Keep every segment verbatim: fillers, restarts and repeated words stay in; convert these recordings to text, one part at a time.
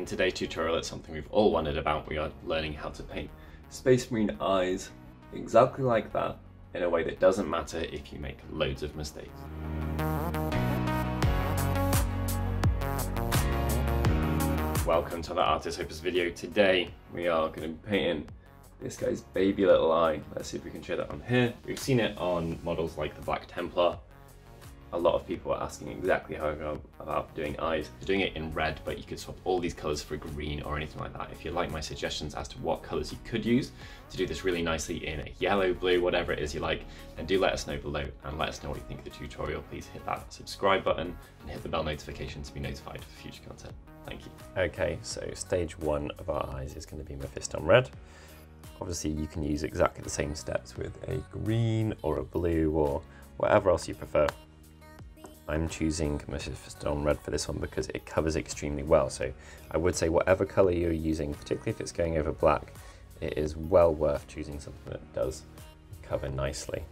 In today's tutorial, it's something we've all wondered about. We are learning how to paint Space Marine eyes exactly like that in a way that doesn't matter if you make loads of mistakes. Welcome to the Artis Opus video. Today we are going to be painting this guy's baby little eye. Let's see if we can show that on here. We've seen it on models like the Black Templar. A lot of people are asking exactly how I go about doing eyes. You're doing it in red, but you could swap all these colors for green or anything like that. If you like my suggestions as to what colors you could use to do this really nicely in a yellow, blue, whatever it is you like, then do let us know below and let us know what you think of the tutorial. Please hit that subscribe button and hit the bell notification to be notified for future content. Thank you. Okay, so stage one of our eyes is going to be Mephiston red. Obviously you can use exactly the same steps with a green or a blue or whatever else you prefer. I'm choosing Mephiston red for this one because it covers extremely well. So I would say whatever color you're using, particularly if it's going over black, it is well worth choosing something that does cover nicely.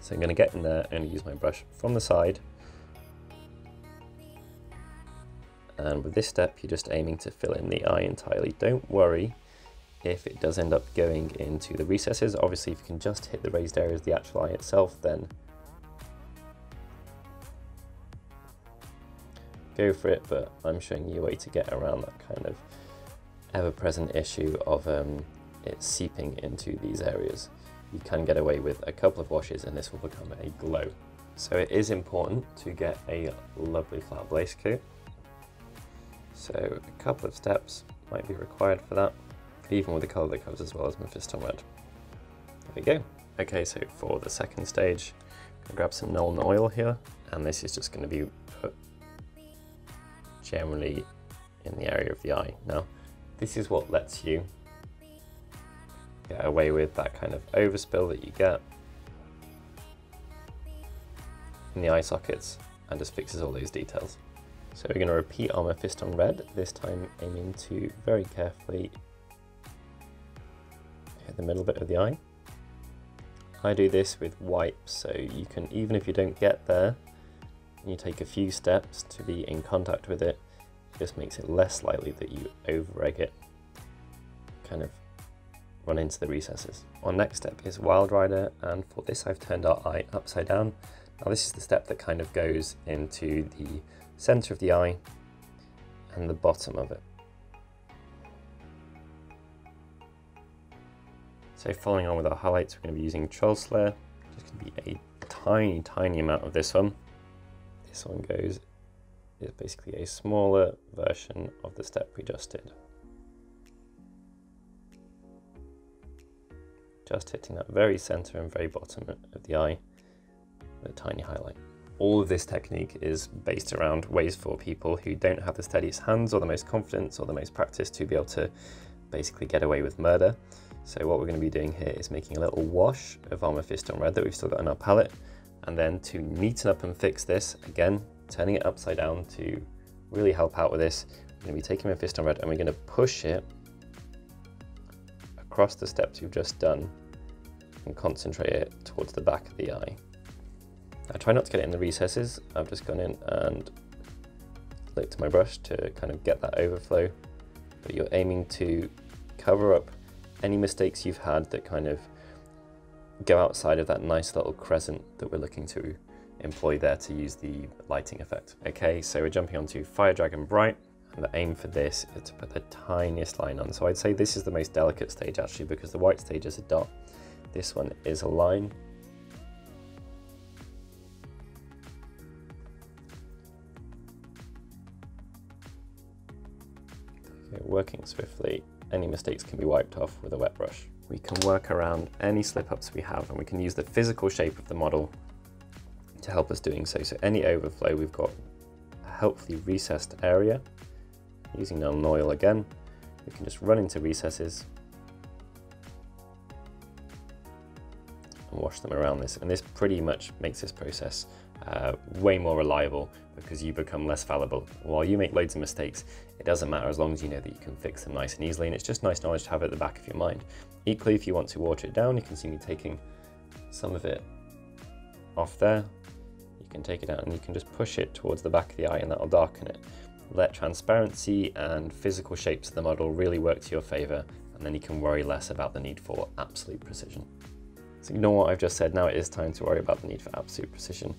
So I'm going to get in there and use my brush from the side. And with this step, you're just aiming to fill in the eye entirely. Don't worry if it does end up going into the recesses. Obviously, if you can just hit the raised areas of the actual eye itself, then go for it, but I'm showing you a way to get around that kind of ever-present issue of um, it seeping into these areas. You can get away with a couple of washes and this will become a glow. So it is important to get a lovely flat base coat. So a couple of steps might be required for that, even with the colour that covers as well as Mephiston red. There we go. Okay, so for the second stage, I'm going to grab some Nuln oil here, and this is just going to be put generally in the area of the eye. Now, this is what lets you get away with that kind of overspill that you get in the eye sockets and just fixes all those details. So we're going to repeat our Mephiston red, this time aiming to very carefully hit the middle bit of the eye. I do this with wipes, so you can, even if you don't get there, you take a few steps to be in contact with it. It just makes it less likely that you over-egg it, kind of run into the recesses. Our next step is Wild Rider, and for this I've turned our eye upside down. Now this is the step that kind of goes into the center of the eye and the bottom of it. So following on with our highlights, we're going to be using Troll Slayer. There's going to be a tiny, tiny amount of this one. This one goes, is basically a smaller version of the step we just did. Just hitting that very center and very bottom of the eye with a tiny highlight. All of this technique is based around ways for people who don't have the steadiest hands or the most confidence or the most practice to be able to basically get away with murder. So what we're going to be doing here is making a little wash of our Mephiston red that we've still got in our palette. And then to neaten up and fix this, again, turning it upside down to really help out with this, we're going to be taking Mephiston red and we're going to push it across the steps you've just done and concentrate it towards the back of the eye. I try not to get it in the recesses. I've just gone in and flicked my brush to kind of get that overflow, but you're aiming to cover up any mistakes you've had that kind of go outside of that nice little crescent that we're looking to employ there to use the lighting effect. Okay, so we're jumping onto Fire Dragon Bright, and the aim for this is to put the tiniest line on. So I'd say this is the most delicate stage actually, because the white stage is a dot. This one is a line. Okay, working swiftly, any mistakes can be wiped off with a wet brush. We can work around any slip-ups we have, and we can use the physical shape of the model to help us doing so. So any overflow, we've got a helpfully recessed area. Using Nuln oil again, we can just run into recesses and wash them around this. And this pretty much makes this process uh, way more reliable because you become less fallible. While you make loads of mistakes, it doesn't matter as long as you know that you can fix them nice and easily. And it's just nice knowledge to have at the back of your mind. Equally, if you want to water it down, you can see me taking some of it off there. You can take it out and you can just push it towards the back of the eye and that'll darken it. let transparency and physical shapes of the model really work to your favor, and then you can worry less about the need for absolute precision. So ignore what I've just said, now it is time to worry about the need for absolute precision.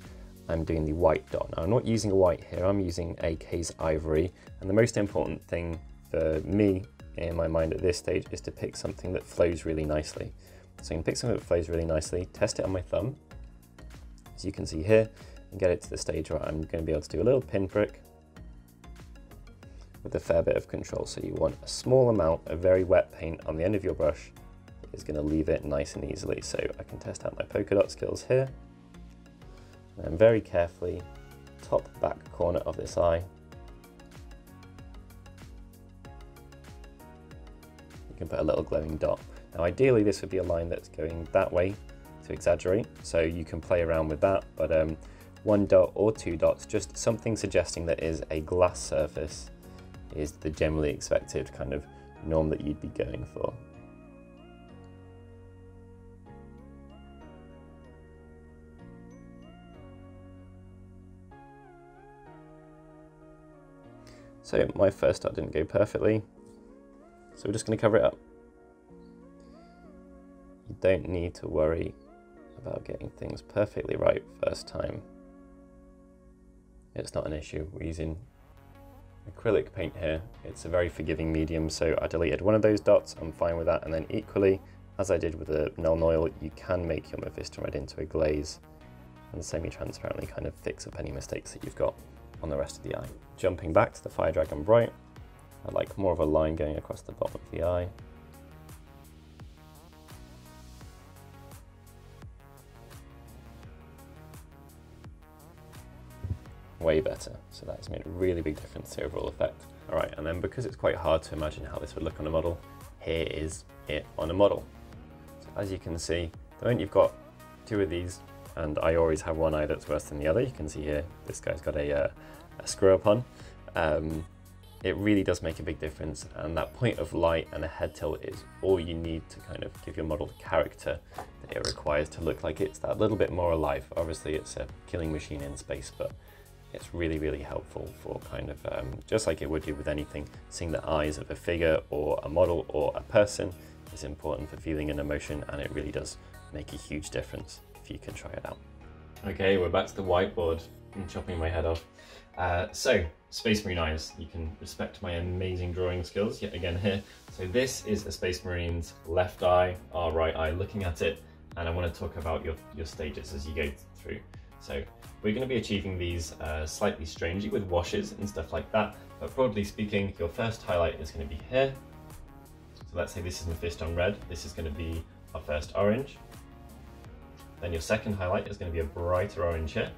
I'm doing the white dot. Now I'm not using a white here, I'm using A K's ivory, and the most important thing for me in my mind at this stage is to pick something that flows really nicely. So I can pick something that flows really nicely, test it on my thumb, as you can see here, and get it to the stage where I'm going to be able to do a little pinprick with a fair bit of control. So you want a small amount of very wet paint on the end of your brush that is going to leave it nice and easily. So I can test out my polka dot skills here, and very carefully, top back corner of this eye. You can put a little glowing dot. Now ideally this would be a line that's going that way to exaggerate, so you can play around with that, but um, one dot or two dots, just something suggesting that is a glass surface, is the generally expected kind of norm that you'd be going for. So my first dot didn't go perfectly, so we're just going to cover it up. You don't need to worry about getting things perfectly right first time. It's not an issue. We're using acrylic paint here. It's a very forgiving medium, so I deleted one of those dots. I'm fine with that. And then equally, as I did with the Nuln oil, you can make your Mephiston red into a glaze and semi-transparently kind of fix up any mistakes that you've got on the rest of the eye. Jumping back to the Fire Dragon Bright, I like more of a line going across the bottom of the eye. Way better. So that has made a really big difference to the overall effect. All right, and then because it's quite hard to imagine how this would look on a model, here is it on a model. So as you can see, the moment you've got two of these, and I always have one eye that's worse than the other, you can see here, this guy's got a, uh, a screw up on. Um, it really does make a big difference, and that point of light and a head tilt is all you need to kind of give your model the character that it requires to look like it's that little bit more alive. Obviously it's a killing machine in space, but it's really, really helpful for kind of, um, just like it would do with anything, seeing the eyes of a figure or a model or a person is important for feeling an emotion, and it really does make a huge difference if you can try it out. Okay, we're back to the whiteboard. I'm chopping my head off. Uh, so, Space Marine eyes. You can respect my amazing drawing skills yet again here. So this is a Space Marine's left eye, our right eye, looking at it, and I want to talk about your, your stages as you go through. So we're going to be achieving these uh, slightly strangely with washes and stuff like that, but broadly speaking, your first highlight is going to be here. So let's say this is Mephiston red, this is going to be our first orange. Then your second highlight is going to be a brighter orange here.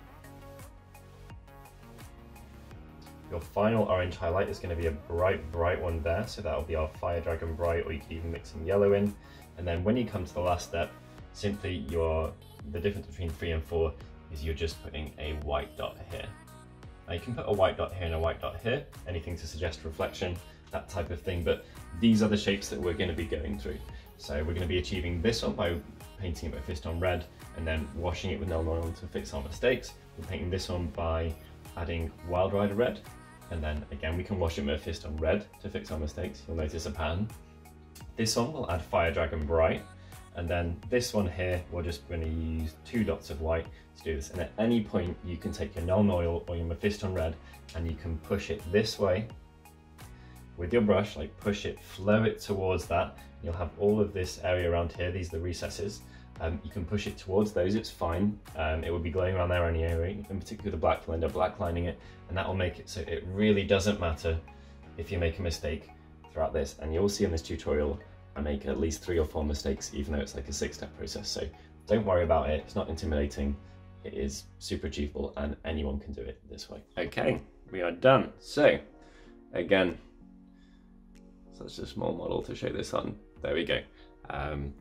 Your final orange highlight is going to be a bright, bright one there, so that'll be our Fire Dragon Bright, or you can even mix some yellow in. And then when you come to the last step, simply your the difference between three and four is you're just putting a white dot here. Now you can put a white dot here and a white dot here, anything to suggest reflection, that type of thing, but these are the shapes that we're going to be going through. So we're going to be achieving this one by painting it with Mephiston red and then washing it with Nuln oil to fix our mistakes. We're painting this one by adding Wild Rider red, and then again we can wash it with Mephiston red to fix our mistakes. You'll notice a pattern. This one we'll add Fire Dragon Bright, and then this one here, we're just going to use two dots of white to do this. And at any point, you can take your Nuln oil or your Mephiston red, and you can push it this way with your brush, like push it, flow it towards that. You'll have all of this area around here. These are the recesses. Um, you can push it towards those, it's fine. Um, it will be glowing around there anyway, in particular the black, you'll end up blacklining it, and that will make it so it really doesn't matter if you make a mistake throughout this. And you'll see in this tutorial, I make at least three or four mistakes, even though it's like a six-step process. So don't worry about it. It's not intimidating. It is super achievable, and anyone can do it this way. Okay, we are done. So again, such a small model to show this on. There we go. Um,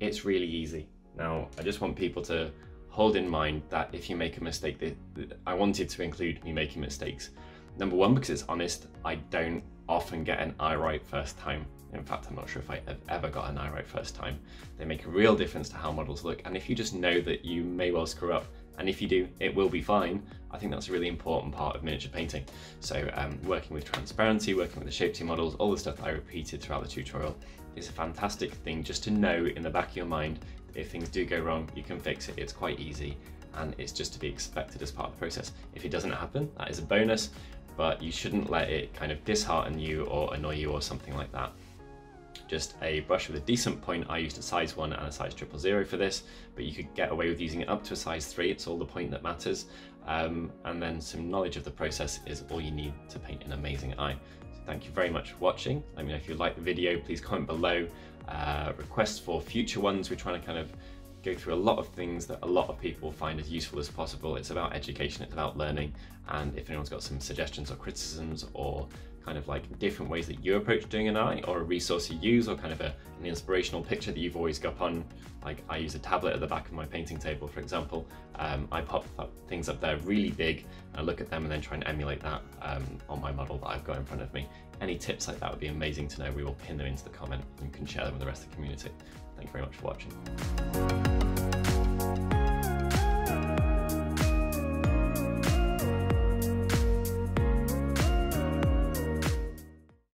it's really easy. Now, I just want people to hold in mind that if you make a mistake, that I wanted to include me making mistakes. Number one, because it's honest, I don't often get an eye right first time. In fact, I'm not sure if I have ever got an eye right first time. They make a real difference to how models look, and if you just know that you may well screw up, And if you do, it will be fine. I think that's a really important part of miniature painting. So um, working with transparency, working with the shape two models, all the stuff that I repeated throughout the tutorial is a fantastic thing just to know in the back of your mind. If things do go wrong, you can fix it. It's quite easy and it's just to be expected as part of the process. If it doesn't happen, that is a bonus, but you shouldn't let it kind of dishearten you or annoy you or something like that. Just a brush with a decent point. I used a size one and a size triple zero for this, but you could get away with using it up to a size three. It's all the point that matters. Um, and then some knowledge of the process is all you need to paint an amazing eye. So thank you very much for watching. Let me know if you like the video, please comment below. Uh, requests for future ones. We're trying to kind of go through a lot of things that a lot of people find as useful as possible. It's about education, it's about learning. And if anyone's got some suggestions or criticisms or kind of like different ways that you approach doing an eye or a resource you use or kind of a, an inspirational picture that you've always got on. Like I use a tablet at the back of my painting table, for example. Um, I pop up things up there really big and I look at them and then try and emulate that um, on my model that I've got in front of me. Any tips like that would be amazing to know. We will pin them into the comment and you can share them with the rest of the community. Thank you very much for watching.